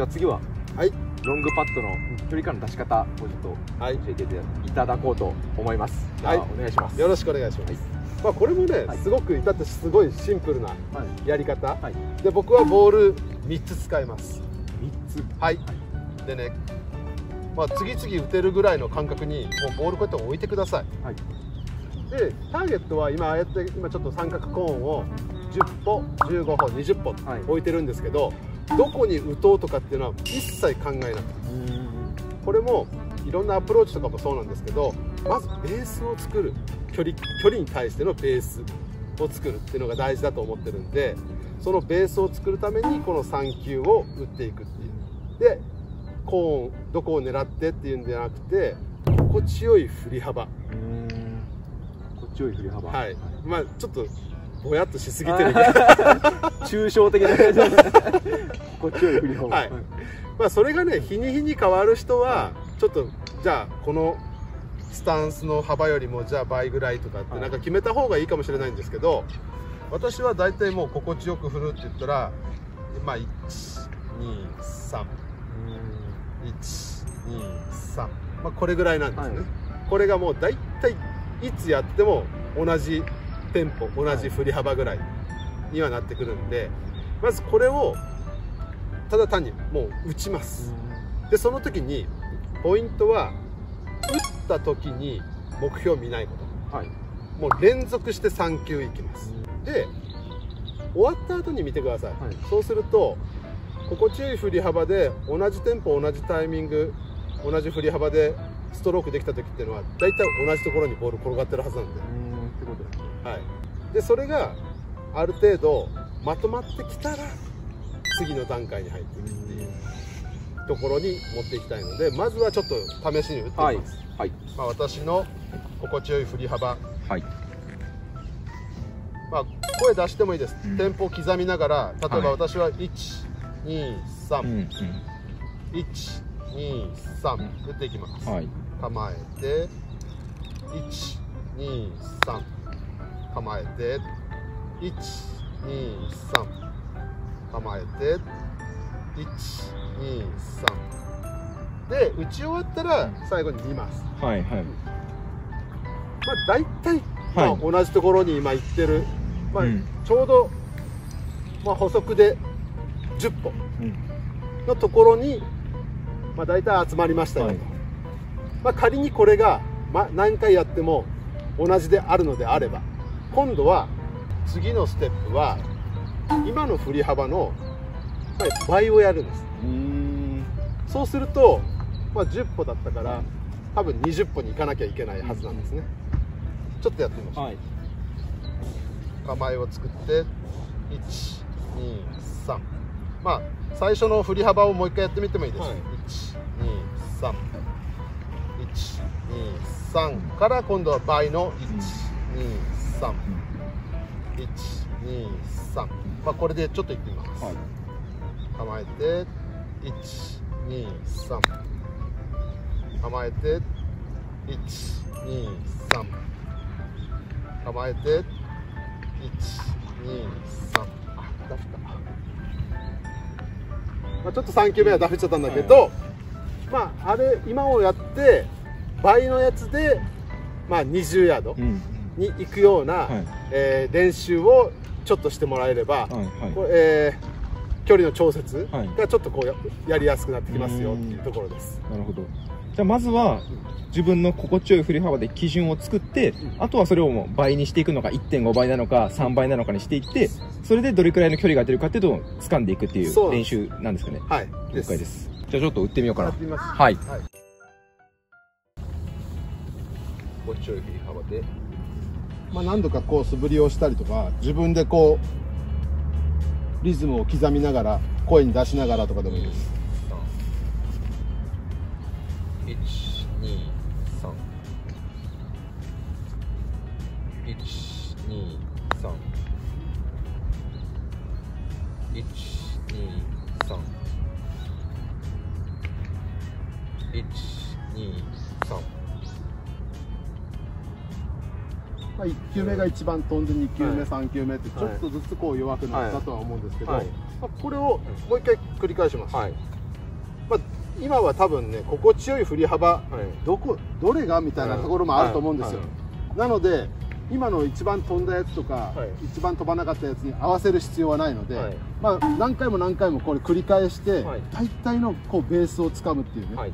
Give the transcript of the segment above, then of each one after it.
じゃあ次は、はい、ロングパットの距離感の出し方をちょっと教えていただこうと思います。はい、お願いします。よろしくお願いします。はい、まあこれもね、はい、すごく至ってすごいシンプルなやり方、はいはい、で僕はボール3つ使います。3つ、はい、はい、でね、まあ、次々打てるぐらいの感覚にもうボールこうやって置いてください、はい、でターゲットは今ああやって今ちょっと三角コーンを10歩15歩20歩置いてるんですけど、はい、どこに打とうとかっていうのは一切考えなくて、これもいろんなアプローチとかもそうなんですけど、まずベースを作る、距離に対してのベースを作るっていうのが大事だと思ってるんで、そのベースを作るためにこの3球を打っていくっていう、でコーンどこを狙ってっていうんじゃなくて、心地よい振り幅、心地よい振り幅、はい、まあちょっとぼやっとしすぎてるんで抽象的な感じ心地よい振り幅、はい、まあそれがね、日に日に変わる人はちょっとじゃあこのスタンスの幅よりもじゃあ倍ぐらいとかってなんか決めた方がいいかもしれないんですけど、私は大体もう心地よく振るって言ったら、まあ123、まあこれぐらいなんですね、はい、これがもう大体いつやっても同じテンポ同じ振り幅ぐらいにはなってくるんで、まずこれをただ単にもう打ちます。でその時にポイントは打った時に目標を見ないこと、はい、もう連続して3球いきます、うん、で終わった後に見てください、はい、そうすると心地よい振り幅で同じテンポ同じタイミング同じ振り幅でストロークできた時っていうのは大体同じところにボール転がってるはずなんで、ってことですね、はい、でそれがある程度まとまってきたら次の段階に入っていくっていうところに持っていきたいので、まずはちょっと試しに打ってみます。はいはい、まあ私の心地よい振り幅、はい、まあ声出してもいいです、うん、テンポを刻みながら、例えば私は123打っていきます、はい、構えて123構えて123構えて123で打ち終わったら最後に見ます。はいはい、まあ大体、まあ、同じところに今行ってる、まあ、ちょうど、まあ、補足で10歩のところに、まあ、大体集まりましたよ、はい、まあ仮にこれが、まあ、何回やっても同じであるのであれば、今度は次のステップは今の振り幅の倍をやるんです。そうすると、まあ、10歩だったから多分20歩に行かなきゃいけないはずなんですね。ちょっとやってみましょう、はい、構えを作って123、まあ最初の振り幅をもう一回やってみてもいいです、はい、123から今度は倍の123、まあこれでちょっといってみます、はい、構えて123構えて123構えて123、あダフった、まあ、ちょっと3球目はダフっちゃったんだけど、はい、まああれ今をやって倍のやつで、まあ、20ヤードに行くような、はい、練習をちょっとしてもらえれば、はいはい、距離の調節がちょっとこうやりやすくなってきますよっていうところです。なるほど。じゃあまずは自分の心地よい振り幅で基準を作って、あとはそれをもう倍にしていくのか 1.5 倍なのか3倍なのかにしていって、それでどれくらいの距離が出るかっていうのを掴んでいくっていう練習なんですかね。はい。了解です。じゃあちょっと打ってみようかな。はい。心地よい振り幅で、まあ何度かこう素振りをしたりとか、自分でこうリズムを刻みながら声に出しながらとかでもいいです。1球目が一番飛んで2球目3球目ってちょっとずつこう弱くなったとは思うんですけど、これをもう一回繰り返します。今は多分ね心地よい振り幅、はい、どれがみたいなところもあると思うんですよ。なので今の一番飛んだやつとか、はい、一番飛ばなかったやつに合わせる必要はないので、はい、まあ何回も何回もこれ繰り返して、はい、大体のこうベースをつかむっていうね、はい、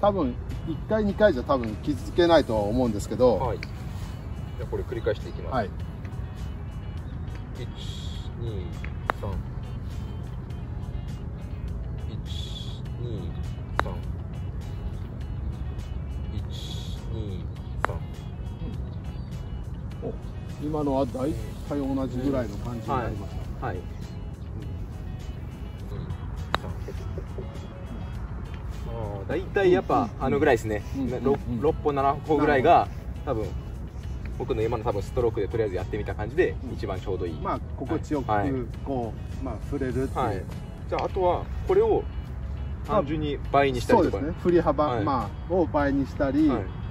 多分1回2回じゃ多分気づけないとは思うんですけど、はい、じゃあこれ繰り返していきます。はい、今のは大体同じぐらいの感じになりました。はい。大体やっぱあのぐらいですね。6歩7歩ぐらいが多分僕の今の多分ストロークでとりあえずやってみた感じで一番ちょうどいい。まあ心地よくこうまあ振れるっていう。じゃああとはこれを単純に倍にしたりとか。そうですね。振り幅まあを倍にしたり。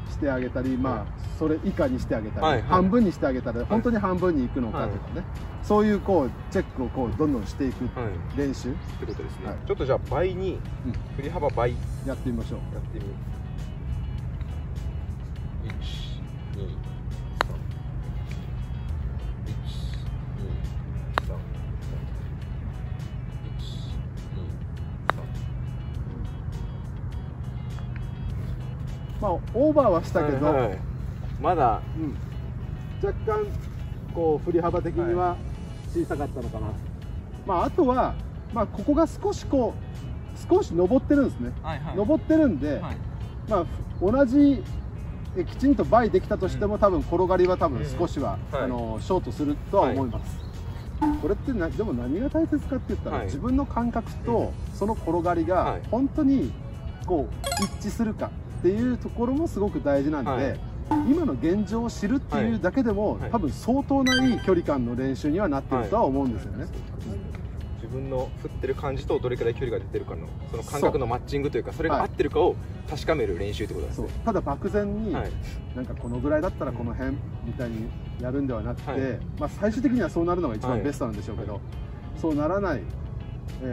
してあげたり、まあそれ以下にしてあげたり、半分にしてあげたら本当に半分にいくのかとかね、そういうこうチェックをこうどんどんしていく練習ってことですね。ちょっとじゃあ倍に振り幅倍やってみましょう。やってみよう。まあオーバーはしたけど、はいはい、まだ、うん、若干こう振り幅的には小さかったのかな。はい、まああとはまあここが少しこう少し登ってるんですね。はいはい、登ってるんで、はい、まあ同じきちんと倍できたとしても、多分転がりは多分少しは、ショートするとは思います。はい、これってでも何が大切かって言ったら、はい、自分の感覚とその転がりが本当にこう一致するか。っていうところもすごく大事なんで、はい、今の現状を知るっていうだけでも、はい、多分相当ないい距離感の練習にはなってるとは思うんですよね。はいはい、自分の振ってる感じとどれくらい距離が出てるかのその感覚のマッチングというか、それが合ってるかを確かめる練習ってことですね。はい、ただ漠然に、はい、なんかこのぐらいだったらこの辺みたいにやるんではなくて、はい、まあ最終的にはそうなるのが一番ベストなんでしょうけど、はいはい、そうならない。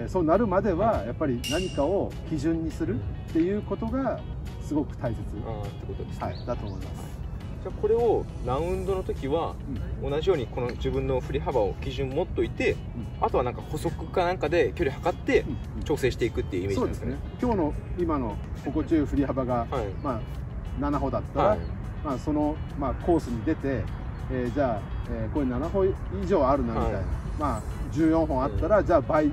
そうなるまではやっぱり何かを基準にするっていうことがすごく大切だと思います。じゃあこれをラウンドの時は同じようにこの自分の振り幅を基準持っといて、あとはなんか補足かなんかで距離測って調整していくっていうイメージなんですね。今日の今の心地よい振り幅がまあ7歩だったら、まあそのまあコースに出てじゃあこれ7歩以上あるなみたいな、まあ14本あったらじゃあ倍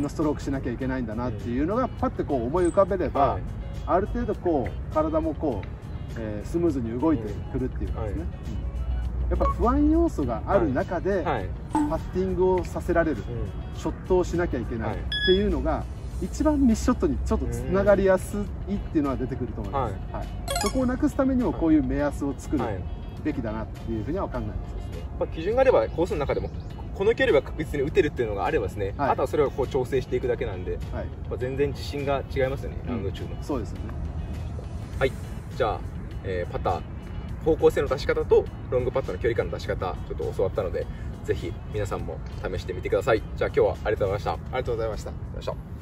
のストロークしなきゃいけないんだなっていうのがパッてこう思い浮かべれば、ある程度こう体もこうスムーズに動いてくるっていうかですね、やっぱ不安要素がある中でパッティングをさせられる、ショットをしなきゃいけないっていうのが一番ミスショットにちょっとつながりやすいっていうのは出てくると思います。はい、そこをなくすためにもこういう目安を作るべきだなっていうふうには分かんないです。まあ基準があればコースの中でもこの距離は確実に打てるっていうのがあればですね、はい、あとはそれをこう調整していくだけなんで、はい、まあ全然自信が違いますよね、ラウンド中の。そうですよね。はい、じゃあ、パター方向性の出し方とロングパットの距離感の出し方ちょっと教わったので、ぜひ皆さんも試してみてください。じゃあ今日はありがとうございました。ありがとうございました。